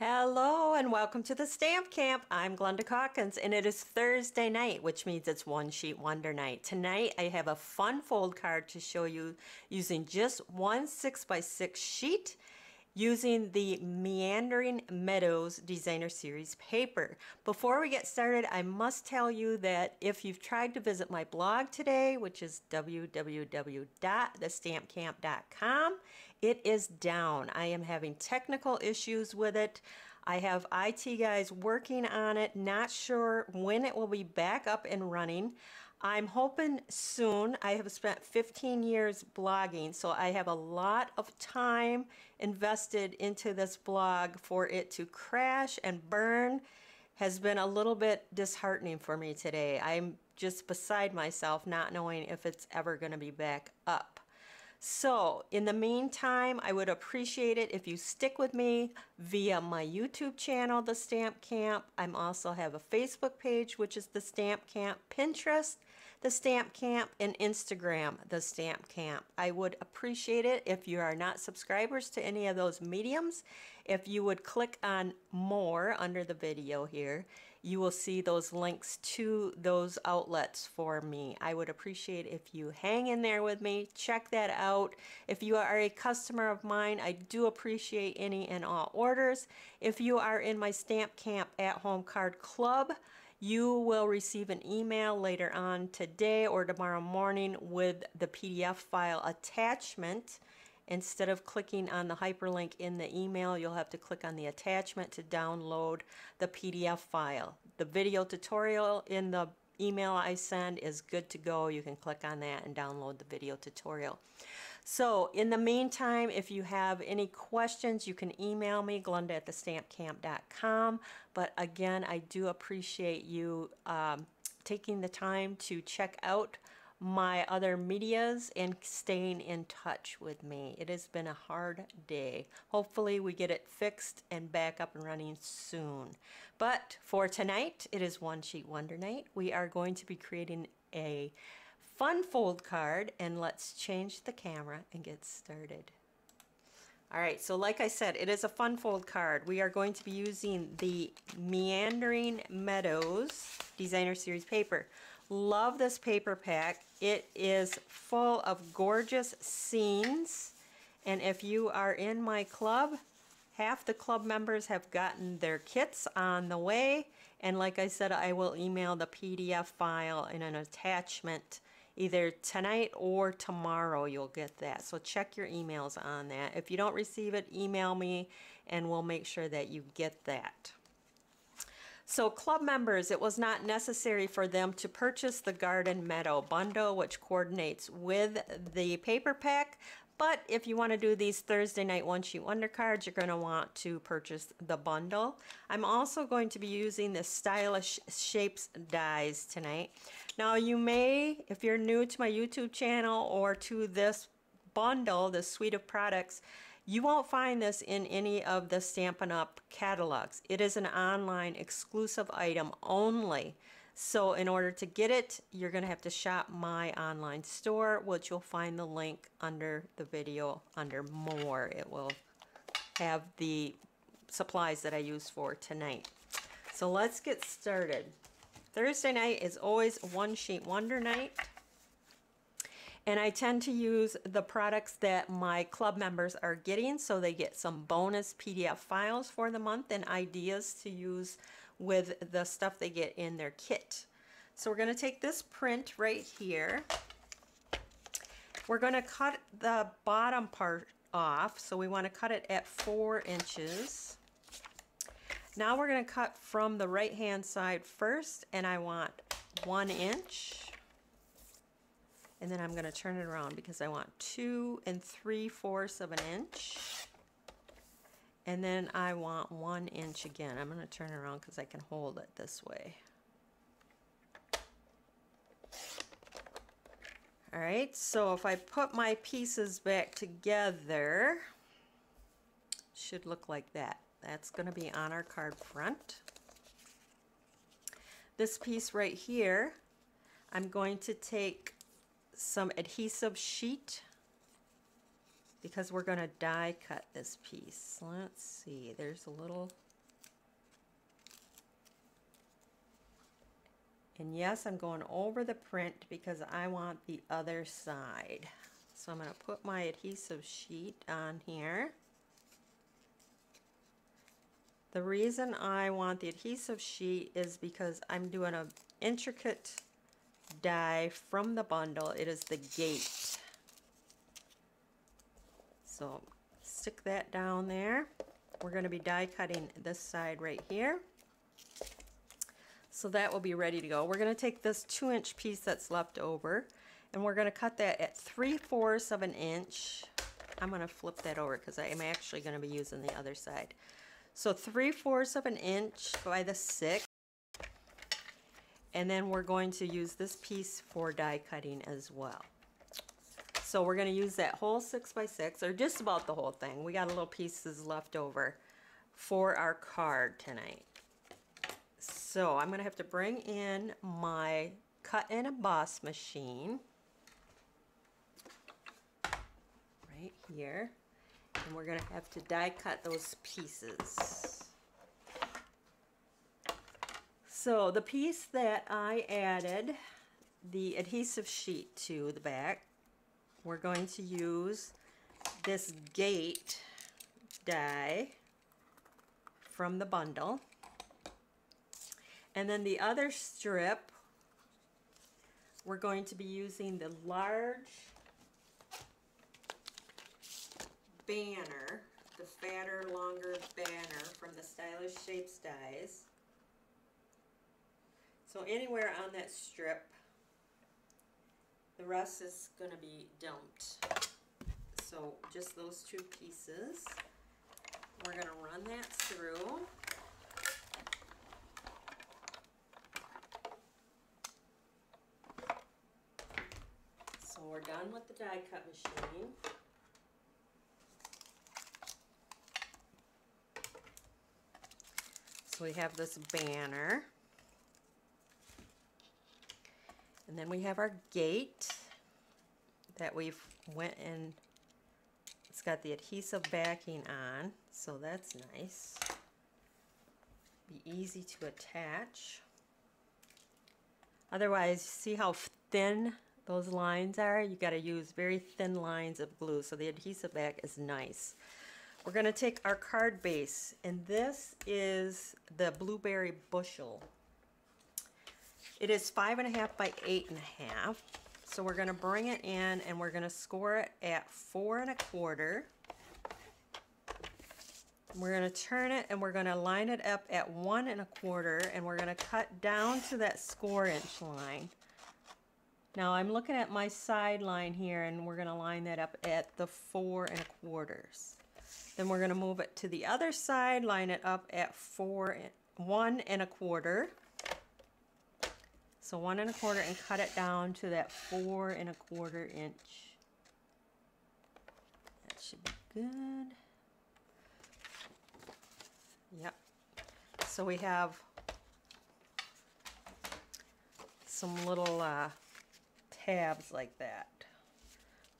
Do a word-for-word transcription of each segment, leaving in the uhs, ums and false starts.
Hello and welcome to the Stamp Camp. I'm Glenda Calkins and it is Thursday night, which means it's One Sheet Wonder Night. Tonight I have a fun fold card to show you using just one six by six sheet using the Meandering Meadows Designer Series paper. Before we get started, I must tell you that if you've tried to visit my blog today, which is w w w dot the stamp camp dot com, it is down. I am having technical issues with it. I have I T guys working on it, not sure when it will be back up and running. I'm hoping soon. I have spent fifteen years blogging, so I have a lot of time invested into this blog. For it to crash and burn has been a little bit disheartening for me today. I'm just beside myself not knowing if it's ever going to be back up. So in the meantime, I would appreciate it if you stick with me via my YouTube channel, The Stamp Camp. I also have a Facebook page, which is The Stamp Camp, Pinterest, The Stamp Camp, and Instagram, The Stamp Camp. I would appreciate it if you are not subscribers to any of those mediums. If you would click on more under the video here, you will see those links to those outlets for me. I would appreciate if you hang in there with me. Check that out. If you are a customer of mine, I do appreciate any and all orders. If you are in my Stamp Camp at Home Card Club, you will receive an email later on today or tomorrow morning with the P D F file attachment. Instead of clicking on the hyperlink in the email, you'll have to click on the attachment to download the P D F file. The video tutorial in the email I send is good to go. You can click on that and download the video tutorial. So in the meantime, if you have any questions, you can email me, Glenda at the stamp camp dot com. But again, I do appreciate you um, taking the time to check out my other medias and staying in touch with me. It has been a hard day. Hopefully we get it fixed and back up and running soon. But for tonight, it is One Sheet Wonder Night. We are going to be creating a fun fold card, and let's change the camera and get started. All right, so like I said, it is a fun fold card. We are going to be using the Meandering Meadows Designer Series paper. Love this paper pack. It is full of gorgeous scenes, and if you are in my club, half the club members have gotten their kits on the way, and like I said, I will email the P D F file in an attachment either tonight or tomorrow. You'll get that, so check your emails on that. If you don't receive it, email me and we'll make sure that you get that. So club members, it was not necessary for them to purchase the Garden Meadow Bundle, which coordinates with the paper pack. But if you want to do these Thursday night One Sheet Wonder cards, you're going to want to purchase the bundle. I'm also going to be using the Stylish Shapes Dies tonight. Now you may, if you're new to my YouTube channel or to this bundle, this suite of products, you won't find this in any of the Stampin' Up! Catalogs. It is an online exclusive item only. So in order to get it, you're going to have to shop my online store, which you'll find the link under the video under more. It will have the supplies that I use for tonight. So let's get started. Thursday night is always One Sheet Wonder Night, and I tend to use the products that my club members are getting, so they get some bonus P D F files for the month and ideas to use with the stuff they get in their kit. So we're going to take this print right here. We're going to cut the bottom part off, so we want to cut it at four inches. Now we're going to cut from the right hand side first, and I want one inch. And then I'm going to turn it around because I want two and three fourths of an inch. And then I want one inch again. I'm going to turn it around because I can hold it this way. All right, so if I put my pieces back together, it should look like that. That's going to be on our card front. This piece right here, I'm going to take some adhesive sheet because we're going to die cut this piece. Let's see, there's a little And yes, I'm going over the print because I want the other side. So I'm going to put my adhesive sheet on here. The reason I want the adhesive sheet is because I'm doing an intricate die from the bundle. It is the gate. So stick that down there. We're going to be die cutting this side right here. So that will be ready to go. We're going to take this two inch piece that's left over and we're going to cut that at three fourths of an inch. I'm going to flip that over because I am actually going to be using the other side. So three fourths of an inch by the six. And then we're going to use this piece for die cutting as well. So we're going to use that whole six by six, or just about the whole thing. We got a little pieces left over for our card tonight. So I'm going to have to bring in my cut and emboss machine right here, and we're going to have to die cut those pieces. So the piece that I added the adhesive sheet to the back, we're going to use this gate die from the bundle. And then the other strip, we're going to be using the large banner, the fatter, longer banner from the Stylish Shapes Dies. So anywhere on that strip, the rest is going to be dumped. So just those two pieces. We're going to run that through. So we're done with the die cut machine. So we have this banner. And then we have our gate that we've went and it's got the adhesive backing on. So that's nice. Be easy to attach. Otherwise, see how thin those lines are? You got to use very thin lines of glue, so the adhesive back is nice. We're going to take our card base, and this is the Blueberry Bushel. It is five and a half by eight and a half, so we're going to bring it in and we're going to score it at four and a quarter. We're going to turn it and we're going to line it up at one and a quarter, and we're going to cut down to that score inch line. Now I'm looking at my sideline here, and we're going to line that up at the four and a quarters. Then we're going to move it to the other side, line it up at four, one and a quarter. So one and a quarter, and cut it down to that four and a quarter inch. That should be good. Yep. So we have some little Uh, tabs like that.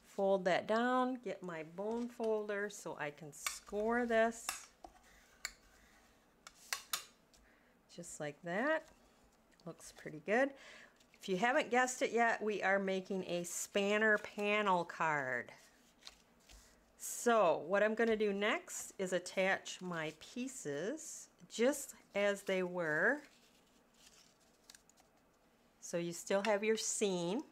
Fold that down, get my bone folder so I can score this just like that. Looks pretty good. If you haven't guessed it yet, we are making a spanner panel card. So what I'm going to do next is attach my pieces just as they were. So you still have your seam.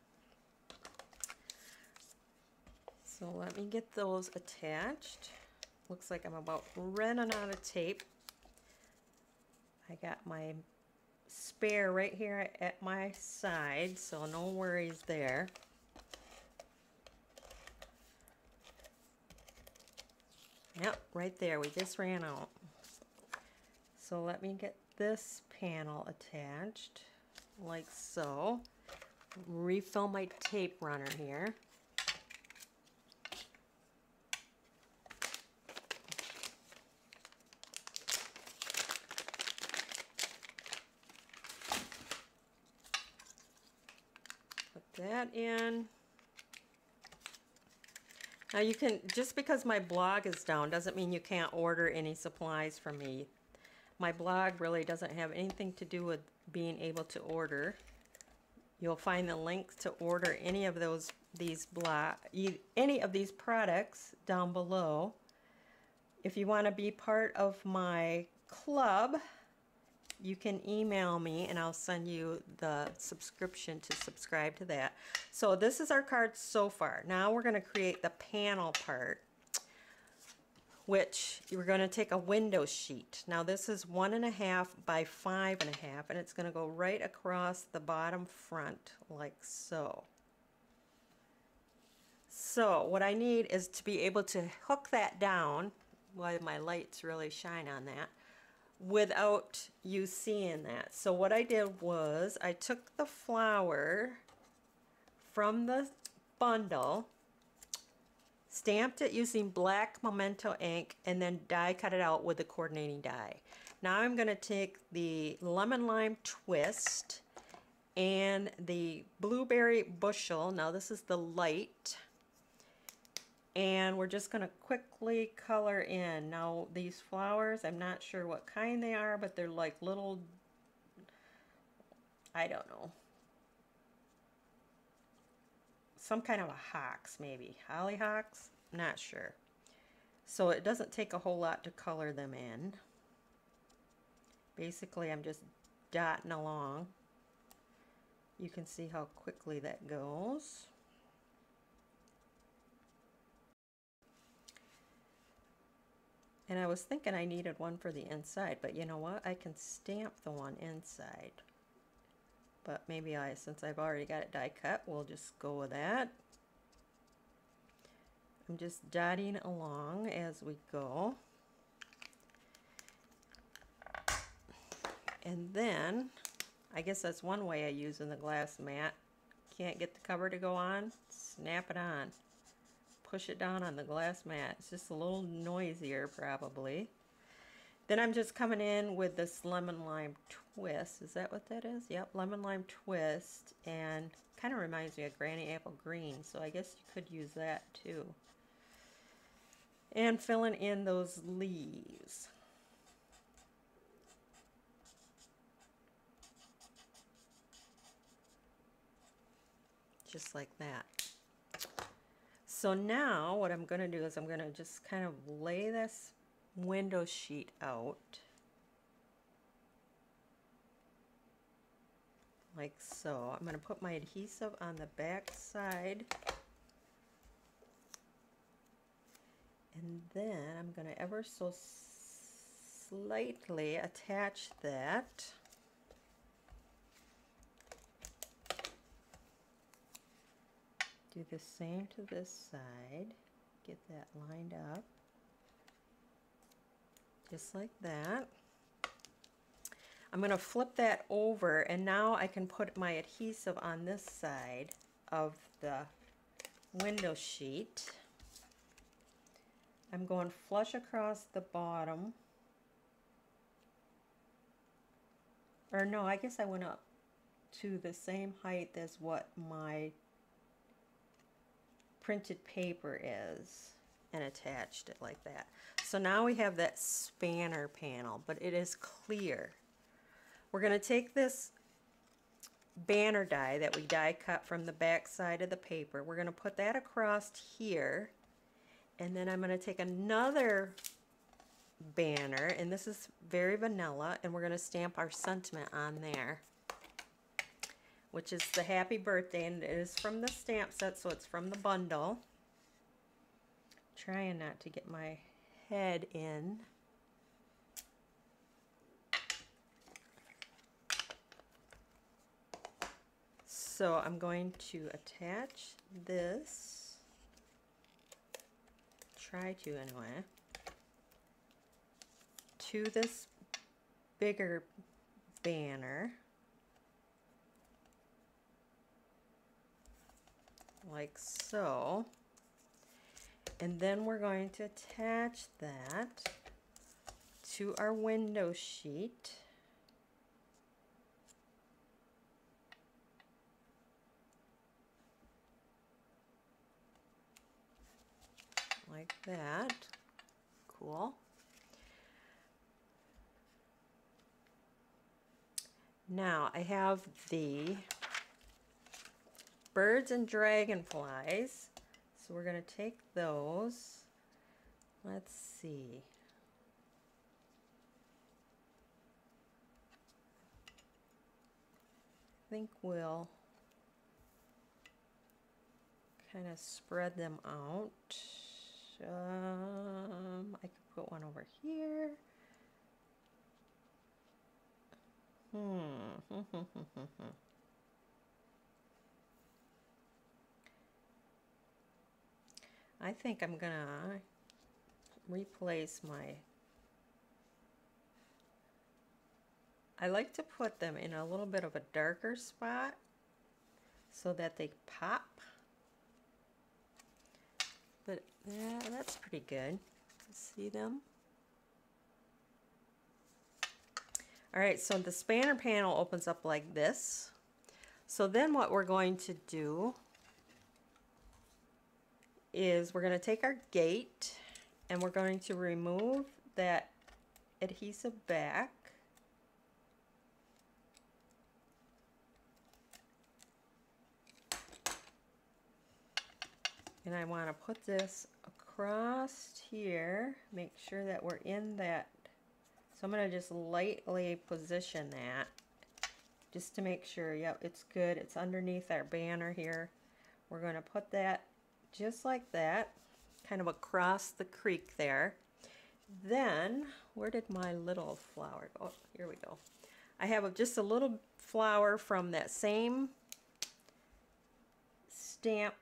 So let me get those attached. Looks like I'm about running out of tape. I got my spare right here at my side, so no worries there. Yep, right there, we just ran out. So let me get this panel attached, like so. Refill my tape runner here. That in. Now you can, just because my blog is down doesn't mean you can't order any supplies from me. My blog really doesn't have anything to do with being able to order You'll find the links to order any of those these block any of these products down below. If you want to be part of my club, you can email me and I'll send you the subscription to subscribe to that. So this is our card so far. Now we're going to create the panel part, which we're going to take a window sheet. Now this is one and a half by five and a half, and it's going to go right across the bottom front like so. So what I need is to be able to hook that down, while my lights really shine on that, without you seeing that. So what I did was I took the flower from the bundle, stamped it using black memento ink, and then die cut it out with the coordinating die. Now I'm going to take the Lemon Lime Twist and the Blueberry Bushel. Now this is the light, and we're just going to quickly color in. Now these flowers, I'm not sure what kind they are, but they're like little, I don't know, some kind of a hox, maybe hollyhocks, not sure. So it doesn't take a whole lot to color them in. Basically I'm just dotting along. You can see how quickly that goes. And I was thinking I needed one for the inside, but you know what? I can stamp the one inside. But maybe I, since I've already got it die cut, we'll just go with that. I'm just dotting along as we go. And then, I guess that's one way I use in the glass mat. Can't get the cover to go on? Snap it on. Push it down on the glass mat. It's just a little noisier probably. Then I'm just coming in with this Lemon Lime Twist. Is that what that is? Yep, Lemon Lime Twist, and kind of reminds me of Granny Apple Green, so I guess you could use that too. And filling in those leaves. Just like that. So now what I'm going to do is I'm going to just kind of lay this window sheet out like so. I'm going to put my adhesive on the back side, and then I'm going to ever so slightly attach that. Do the same to this side, get that lined up, just like that. I'm going to flip that over, and now I can put my adhesive on this side of the window sheet. I'm going flush across the bottom, or no, I guess I went up to the same height as what my printed paper is, and attached it like that. So now we have that spanner panel, but it is clear. We're going to take this banner die that we die cut from the back side of the paper. We're going to put that across here, and then I'm going to take another banner, and this is Very Vanilla, and we're going to stamp our sentiment on there, which is the happy birthday, and it is from the stamp set, so it's from the bundle. Trying not to get my head in. So I'm going to attach this, try to anyway, to this bigger banner. Like so, and then we're going to attach that to our window sheet like that. Cool. Now I have the birds and dragonflies. So we're going to take those. Let's see. I think we'll kind of spread them out. Um, I could put one over here. Hmm. I think I'm gonna replace my... I like to put them in a little bit of a darker spot so that they pop. But yeah, that's pretty good to see them. All right, so the spanner panel opens up like this. So then what we're going to do is we're going to take our gate and we're going to remove that adhesive back. And I want to put this across here, make sure that we're in that. So I'm going to just lightly position that just to make sure, yep, it's good. It's underneath our banner here. We're going to put that just like that, kind of across the creek there. Then, where did my little flower go? Oh, here we go. I have just a little flower from that same stamp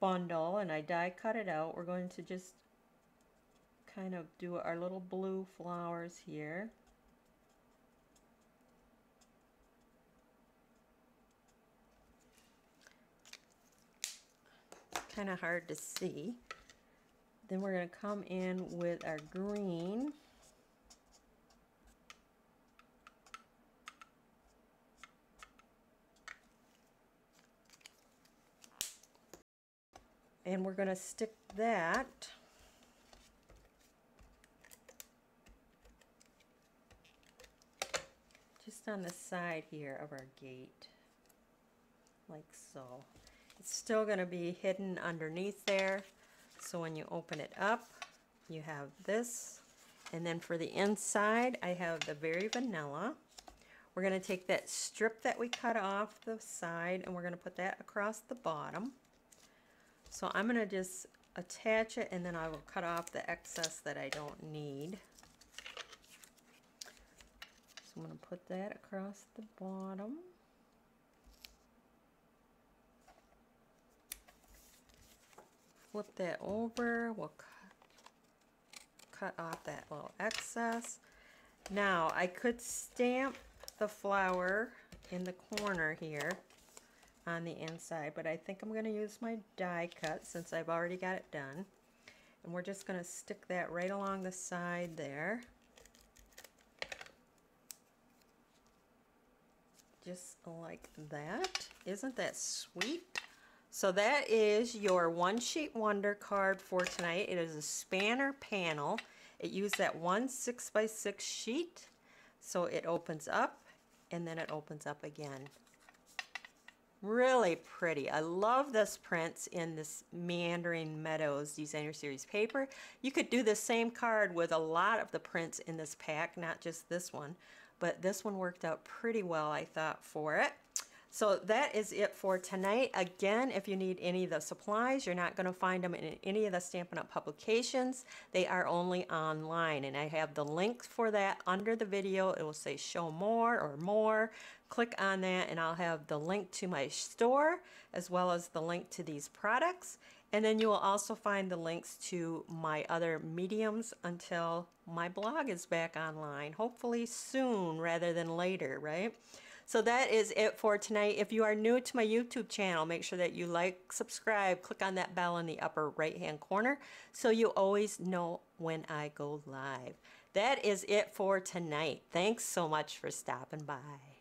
bundle, and I die cut it out. We're going to just kind of do our little blue flowers here. Kind of hard to see. Then we're going to come in with our green. And we're going to stick that just on the side here of our gate, like so. It's still going to be hidden underneath there, so when you open it up, you have this. And then for the inside, I have the Very Vanilla. We're going to take that strip that we cut off the side, and we're going to put that across the bottom. So I'm going to just attach it, and then I will cut off the excess that I don't need. So I'm going to put that across the bottom. Flip that over. We'll cut, cut off that little excess. Now, I could stamp the flower in the corner here on the inside, but I think I'm going to use my die cut since I've already got it done. And we're just going to stick that right along the side there. Just like that. Isn't that sweet? So that is your One Sheet Wonder card for tonight. It is a spanner panel. It used that one six by six sheet. So it opens up and then it opens up again. Really pretty. I love this print in this Meandering Meadows Designer Series paper. You could do the same card with a lot of the prints in this pack, not just this one, but this one worked out pretty well, I thought, for it. So that is it for tonight. Again, if you need any of the supplies, you're not going to find them in any of the Stampin' Up! Publications. They are only online, and I have the link for that under the video. It will say show more or more. Click on that, and I'll have the link to my store as well as the link to these products. And then you will also find the links to my other mediums until my blog is back online, hopefully soon rather than later, right? So that is it for tonight. If you are new to my YouTube channel, make sure that you like, subscribe, click on that bell in the upper right-hand corner so you always know when I go live. That is it for tonight. Thanks so much for stopping by.